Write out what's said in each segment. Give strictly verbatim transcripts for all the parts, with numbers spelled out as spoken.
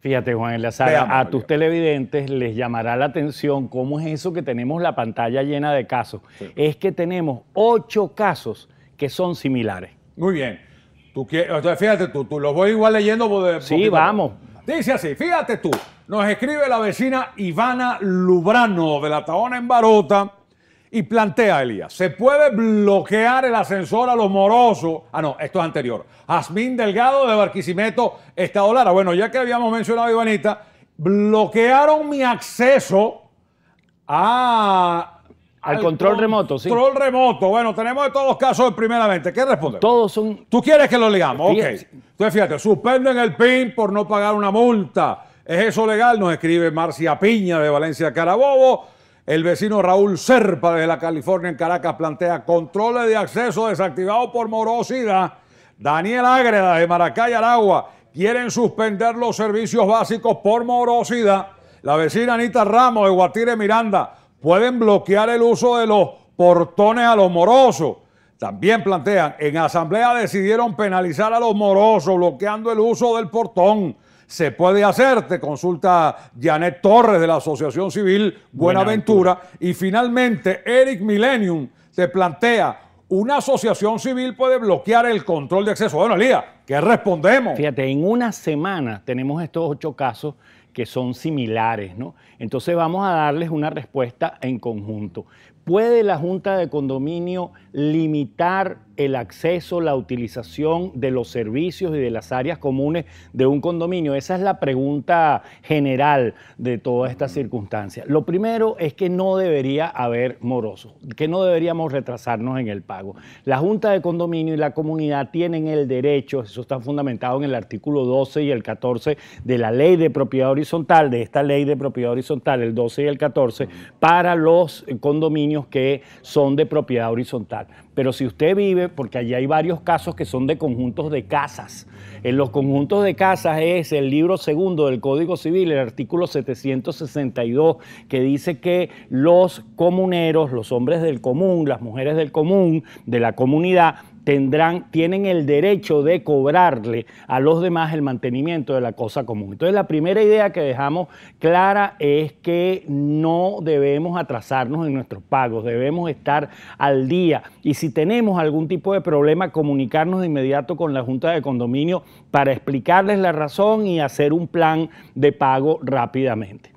Fíjate, Juan Eliazaga, a tus televidentes les llamará la atención cómo es eso que tenemos la pantalla llena de casos. Sí. Es que tenemos ocho casos que son similares. Muy bien. Tú quieres, o sea, fíjate tú, tú los voy igual leyendo. Porque sí, vamos. Dice así, fíjate tú. Nos escribe la vecina Ivana Lubrano de la Tahona en Baruta y plantea, Elías, ¿se puede bloquear el ascensor a los morosos? Ah, no, esto es anterior. Jasmín Delgado de Barquisimeto, Estado Lara. Bueno, ya que habíamos mencionado a Ivanita, bloquearon mi acceso a... Al, al control, control remoto, sí. Control remoto. Bueno, tenemos de todos los casos primeramente. ¿Qué responde? Todos son... ¿Tú quieres que lo leamos? Ok. Entonces, fíjate, suspenden el P I N por no pagar una multa. ¿Es eso legal? Nos escribe Marcia Piña de Valencia, Carabobo. El vecino Raúl Serpa de la California en Caracas plantea controles de acceso desactivados por morosidad. Daniel Ágreda de Maracay, Aragua, quieren suspender los servicios básicos por morosidad. La vecina Anita Ramos de Guatire, Miranda, pueden bloquear el uso de los portones a los morosos. También plantean, en asamblea decidieron penalizar a los morosos bloqueando el uso del portón. Se puede hacer, te consulta Janet Torres de la Asociación Civil Buenaventura. Y finalmente Eric Millennium te plantea, una asociación civil puede bloquear el control de acceso. Bueno, Elías, ¿qué respondemos? Fíjate, en una semana tenemos estos ocho casos que son similares, ¿no? Entonces vamos a darles una respuesta en conjunto. ¿Puede la Junta de Condominio limitar el acceso, la utilización de los servicios y de las áreas comunes de un condominio? Esa es la pregunta general de toda esta circunstancia. Lo primero es que no debería haber morosos, que no deberíamos retrasarnos en el pago. La Junta de Condominio y la comunidad tienen el derecho, eso está fundamentado en el artículo doce y el catorce de la Ley de Propiedad Horizontal, de esta Ley de Propiedad Horizontal, el doce y el catorce, para los condominios que son de propiedad horizontal. Pero si usted vive, porque allí hay varios casos que son de conjuntos de casas. En los conjuntos de casas es el libro segundo del Código Civil, el artículo setecientos sesenta y dos, que dice que los comuneros, los hombres del común, las mujeres del común, de la comunidad, Tendrán, tienen el derecho de cobrarle a los demás el mantenimiento de la cosa común. Entonces, la primera idea que dejamos clara es que no debemos atrasarnos en nuestros pagos, debemos estar al día. Y si tenemos algún tipo de problema, comunicarnos de inmediato con la Junta de Condominio para explicarles la razón y hacer un plan de pago rápidamente.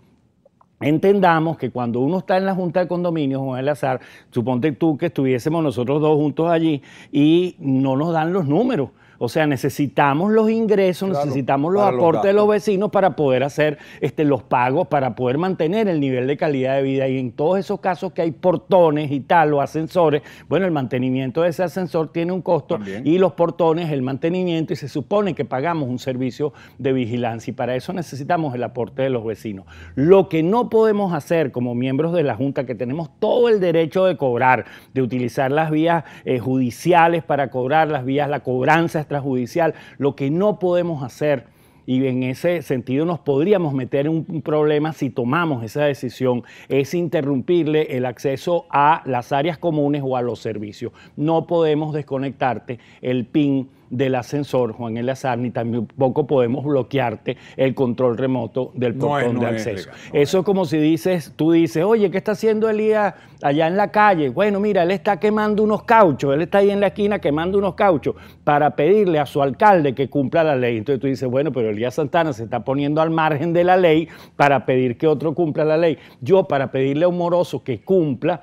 Entendamos que cuando uno está en la Junta de Condominio, Juan Eliazaga, suponte tú que estuviésemos nosotros dos juntos allí y no nos dan los números. O sea, necesitamos los ingresos, claro, necesitamos los aportes de los vecinos para poder hacer este, los pagos, para poder mantener el nivel de calidad de vida. Y en todos esos casos que hay portones y tal, o ascensores, bueno, el mantenimiento de ese ascensor tiene un costo. También. Y los portones, el mantenimiento, y se supone que pagamos un servicio de vigilancia. Y para eso necesitamos el aporte de los vecinos. Lo que no podemos hacer como miembros de la Junta, que tenemos todo el derecho de cobrar, de utilizar las vías eh, judiciales para cobrar, las vías, la cobranza extrajudicial, lo que no podemos hacer, y en ese sentido nos podríamos meter en un problema si tomamos esa decisión, es interrumpirle el acceso a las áreas comunes o a los servicios. No podemos desconectarte el P I N del ascensor, Juan Eliazaga, ni tampoco podemos bloquearte el control remoto del portón no es, no de acceso. Es legal, no Eso es como si dices, tú dices, oye, ¿qué está haciendo Elías allá en la calle? Bueno, mira, él está quemando unos cauchos, él está ahí en la esquina quemando unos cauchos para pedirle a su alcalde que cumpla la ley. Entonces tú dices, bueno, pero Elías Santana se está poniendo al margen de la ley para pedir que otro cumpla la ley. Yo, para pedirle a un moroso que cumpla,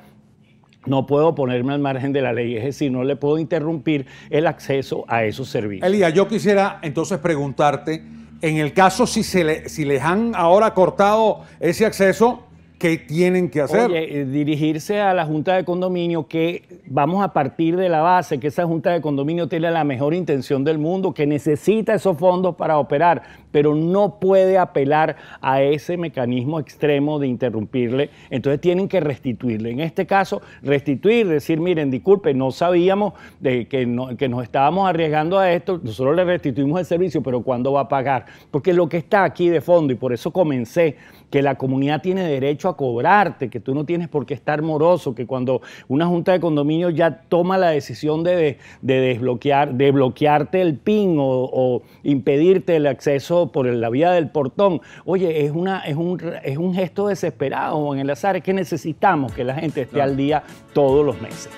no puedo ponerme al margen de la ley, es decir, no le puedo interrumpir el acceso a esos servicios. Elías, yo quisiera entonces preguntarte, en el caso si, se le, si les han ahora cortado ese acceso, ¿qué tienen que hacer? Oye, dirigirse a la Junta de Condominio, que vamos a partir de la base que esa Junta de Condominio tiene la mejor intención del mundo, que necesita esos fondos para operar, pero no puede apelar a ese mecanismo extremo de interrumpirle, entonces tienen que restituirle. En este caso, restituir, decir, miren, disculpe, no sabíamos de que, no, que nos estábamos arriesgando a esto, nosotros le restituimos el servicio, pero ¿cuándo va a pagar? Porque lo que está aquí de fondo, y por eso comencé, que la comunidad tiene derecho a cobrarte, que tú no tienes por qué estar moroso, que cuando una junta de condominio ya toma la decisión de, de, de desbloquear, de bloquearte el PIN o, o impedirte el acceso por la vía del portón, oye, es, una, es, un, es un gesto desesperado, Juan Eliazaga, es que necesitamos que la gente esté al día todos los meses.